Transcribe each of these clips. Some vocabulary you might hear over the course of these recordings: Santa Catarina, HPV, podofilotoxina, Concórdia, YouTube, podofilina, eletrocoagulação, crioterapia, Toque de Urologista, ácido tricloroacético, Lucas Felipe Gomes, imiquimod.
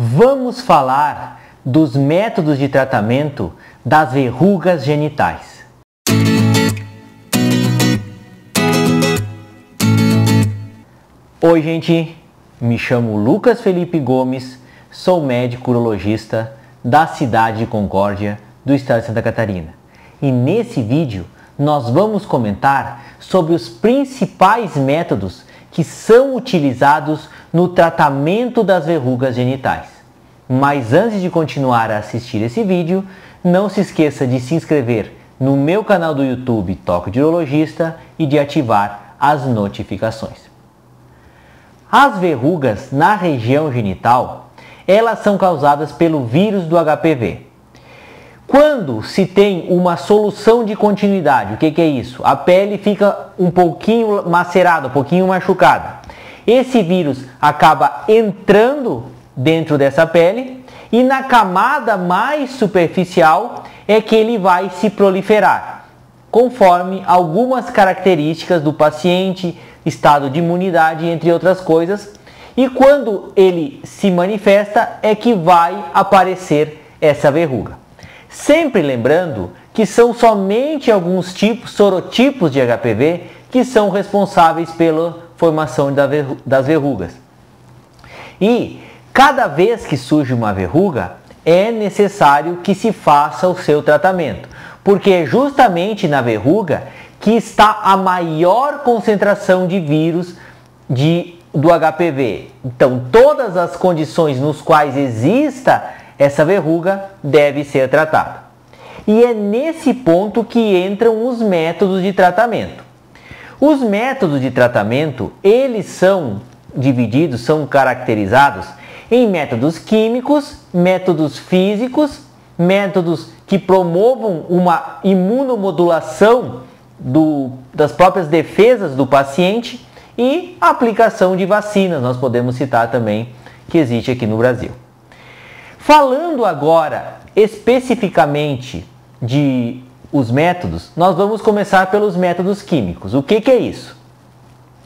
Vamos falar dos métodos de tratamento das verrugas genitais. Oi gente, me chamo Lucas Felipe Gomes, sou médico urologista da cidade de Concórdia, do estado de Santa Catarina. E nesse vídeo nós vamos comentar sobre os principais métodos que são utilizados no tratamento das verrugas genitais. Mas antes de continuar a assistir esse vídeo, não se esqueça de se inscrever no meu canal do YouTube Toque de Urologista e de ativar as notificações. As verrugas na região genital, elas são causadas pelo vírus do HPV. Quando se tem uma solução de continuidade, o que é isso? A pele fica um pouquinho macerada, um pouquinho machucada. Esse vírus acaba entrando dentro dessa pele e na camada mais superficial é que ele vai se proliferar, conforme algumas características do paciente, estado de imunidade, entre outras coisas. E quando ele se manifesta é que vai aparecer essa verruga. Sempre lembrando que são somente alguns tipos, sorotipos de HPV que são responsáveis pela formação das verrugas. E cada vez que surge uma verruga, é necessário que se faça o seu tratamento, porque é justamente na verruga que está a maior concentração de vírus do HPV. Então, todas as condições nos quais exista essa verruga deve ser tratada. E é nesse ponto que entram os métodos de tratamento. Os métodos de tratamento, eles são divididos, são caracterizados em métodos químicos, métodos físicos, métodos que promovam uma imunomodulação das próprias defesas do paciente e aplicação de vacinas. Nós podemos citar também que existe aqui no Brasil. Falando agora especificamente de os métodos, nós vamos começar pelos métodos químicos. O que é isso?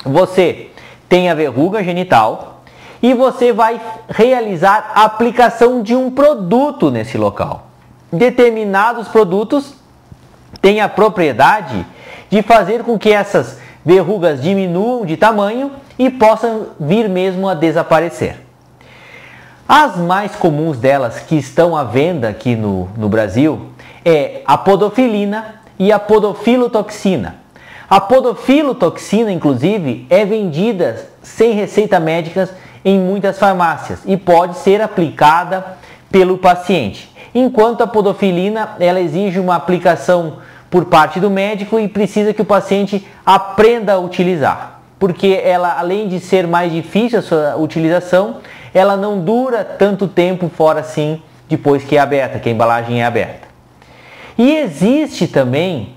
Você tem a verruga genital e você vai realizar a aplicação de um produto nesse local. Determinados produtos têm a propriedade de fazer com que essas verrugas diminuam de tamanho e possam vir mesmo a desaparecer. As mais comuns delas que estão à venda aqui no Brasil é a podofilina e a podofilotoxina. A podofilotoxina, inclusive, é vendida sem receita médica em muitas farmácias e pode ser aplicada pelo paciente. Enquanto a podofilina, ela exige uma aplicação por parte do médico e precisa que o paciente aprenda a utilizar, porque ela, além de ser mais difícil a sua utilização, ela não dura tanto tempo fora assim, depois que é aberta, que a embalagem é aberta. E existe também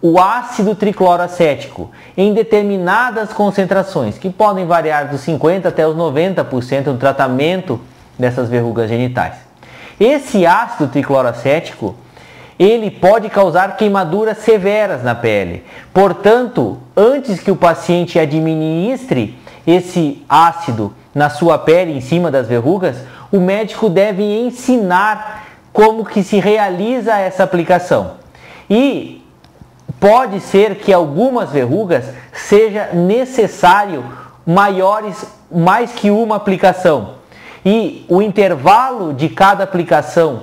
o ácido tricloroacético em determinadas concentrações, que podem variar dos 50% até os 90% no tratamento dessas verrugas genitais. Esse ácido tricloroacético, ele pode causar queimaduras severas na pele. Portanto, antes que o paciente administre esse ácido na sua pele, em cima das verrugas, o médico deve ensinar como que se realiza essa aplicação. E pode ser que algumas verrugas seja necessário maiores, mais que uma aplicação. E o intervalo de cada aplicação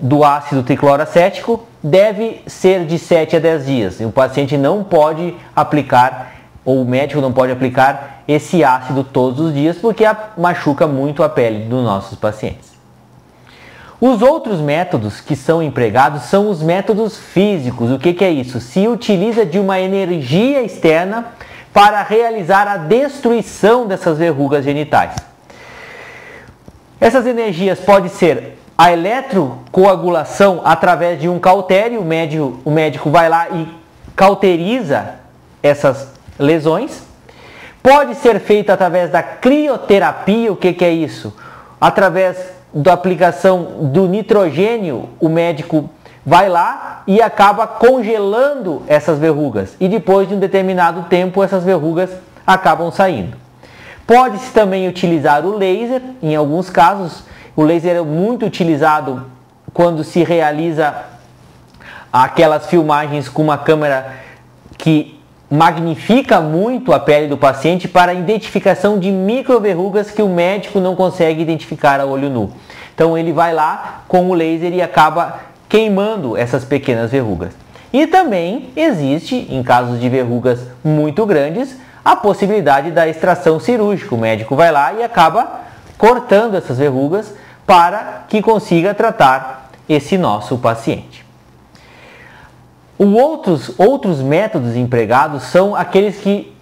do ácido tricloroacético deve ser de 7 a 10 dias. E o paciente não pode aplicar, ou o médico não pode aplicar, esse ácido todos os dias, porque machuca muito a pele dos nossos pacientes. Os outros métodos que são empregados são os métodos físicos. O que é isso? Se utiliza de uma energia externa para realizar a destruição dessas verrugas genitais. Essas energias podem ser a eletrocoagulação através de um cautério. O médico vai lá e cauteriza essas lesões. Pode ser feito através da crioterapia. O que é isso? Através da aplicação do nitrogênio, o médico vai lá e acaba congelando essas verrugas. E depois de um determinado tempo, essas verrugas acabam saindo. Pode-se também utilizar o laser, em alguns casos, O laser é muito utilizado quando se realiza aquelas filmagens com uma câmera que magnifica muito a pele do paciente para a identificação de microverrugas que o médico não consegue identificar a olho nu. Então ele vai lá com o laser e acaba queimando essas pequenas verrugas. E também existe, em casos de verrugas muito grandes, a possibilidade da extração cirúrgica. O médico vai lá e acaba cortando essas verrugas para que consiga tratar esse nosso paciente. Outros métodos empregados são aqueles que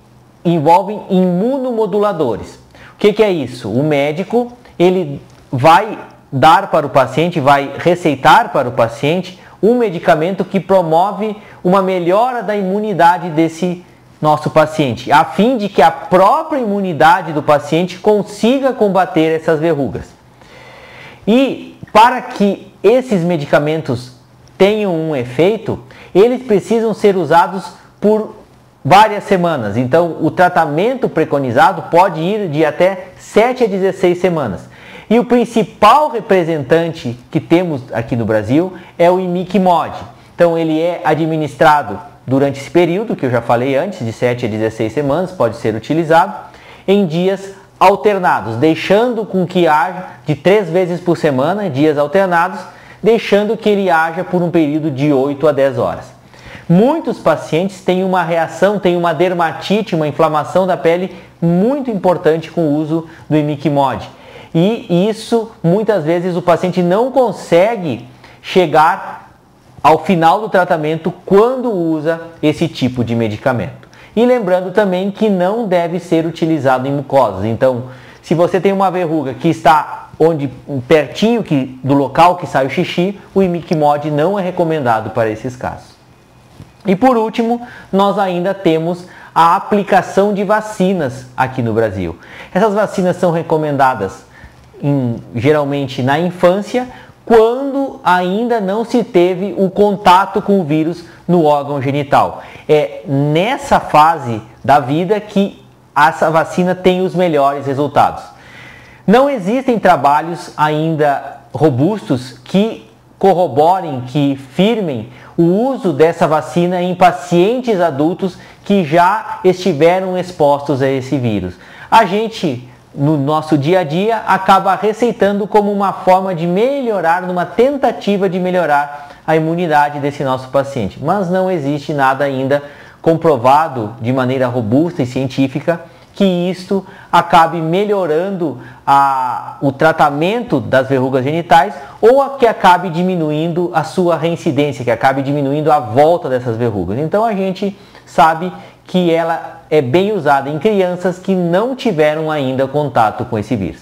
envolvem imunomoduladores. O que é isso? O médico ele vai dar para o paciente, vai receitar para o paciente um medicamento que promove uma melhora da imunidade desse nosso paciente, a fim de que a própria imunidade do paciente consiga combater essas verrugas. E para que esses medicamentos tenham um efeito, eles precisam ser usados por várias semanas. Então, o tratamento preconizado pode ir de até 7 a 16 semanas. E o principal representante que temos aqui no Brasil é o imiquimod. Então, ele é administrado durante esse período, que eu já falei antes, de 7 a 16 semanas, pode ser utilizado, em dias alternados, deixando com que haja de 3 vezes por semana, dias alternados, deixando que ele haja por um período de 8 a 10 horas. Muitos pacientes têm uma reação, têm uma dermatite, uma inflamação da pele muito importante com o uso do imiquimod. E isso, muitas vezes, o paciente não consegue chegar ao final do tratamento quando usa esse tipo de medicamento. E lembrando também que não deve ser utilizado em mucosas. Então, se você tem uma verruga que está onde pertinho do local que sai o xixi, o imiquimod não é recomendado para esses casos. E por último, nós ainda temos a aplicação de vacinas aqui no Brasil. Essas vacinas são recomendadas geralmente na infância, quando ainda não se teve o contato com o vírus no órgão genital. É nessa fase da vida que essa vacina tem os melhores resultados. Não existem trabalhos ainda robustos que corroborem, que firmem o uso dessa vacina em pacientes adultos que já estiveram expostos a esse vírus. A gente, no nosso dia a dia, acaba receitando como uma forma de melhorar, numa tentativa de melhorar a imunidade desse nosso paciente. Mas não existe nada ainda comprovado de maneira robusta e científica que isto acabe melhorando o tratamento das verrugas genitais, ou que acabe diminuindo a sua reincidência, que acabe diminuindo a volta dessas verrugas. Então a gente sabe que ela é bem usada em crianças que não tiveram ainda contato com esse vírus.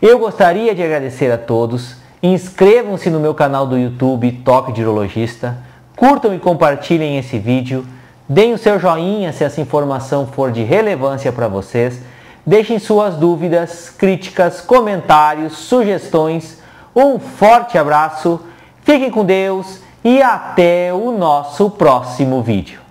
Eu gostaria de agradecer a todos. Inscrevam-se no meu canal do YouTube Toque de Urologista. Curtam e compartilhem esse vídeo. Deem o seu joinha se essa informação for de relevância para vocês. Deixem suas dúvidas, críticas, comentários, sugestões. Um forte abraço, fiquem com Deus e até o nosso próximo vídeo.